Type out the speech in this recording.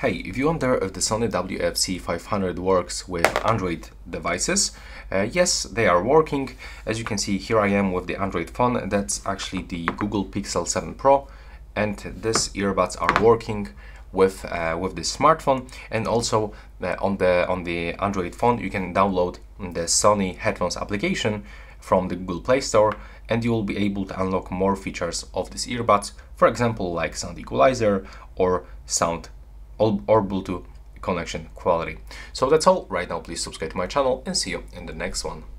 Hey, if you wonder if the Sony WF-C500 works with Android devices, yes, they are working. As you can see, here I am with the Android phone. That's actually the Google Pixel 7 Pro, and these earbuds are working with this smartphone. And also on the Android phone, you can download the Sony headphones application from the Google Play Store, and you will be able to unlock more features of these earbuds, for example, like sound equalizer or sound or Bluetooth connection quality. So that's all. Right now, please subscribe to my channel and see you in the next one.